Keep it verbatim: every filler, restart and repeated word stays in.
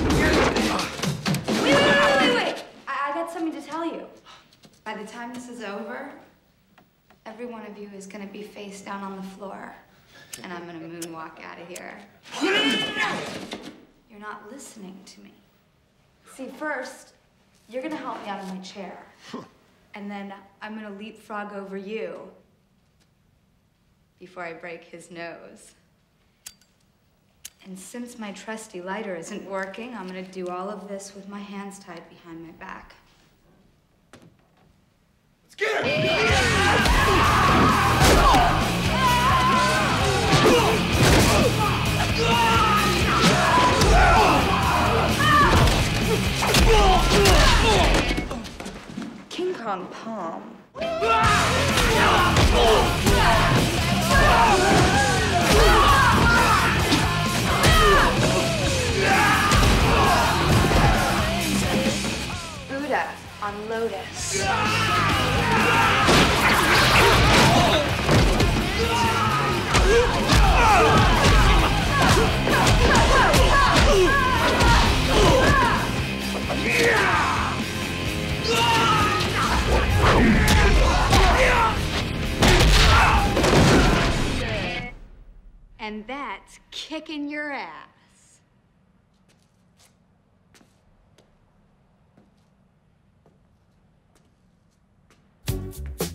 Wait, wait, wait, wait, wait! I, I got something to tell you. By the time this is over, every one of you is gonna be face down on the floor, and I'm gonna moonwalk out of here. You're not listening to me. See, first, you're gonna help me out of my chair, and then I'm gonna leapfrog over you before I break his nose. And since my trusty lighter isn't working, I'm gonna do all of this with my hands tied behind my back. Let's get it! King Kong palm. On Lotus. You're dead. And that's kicking your ass. You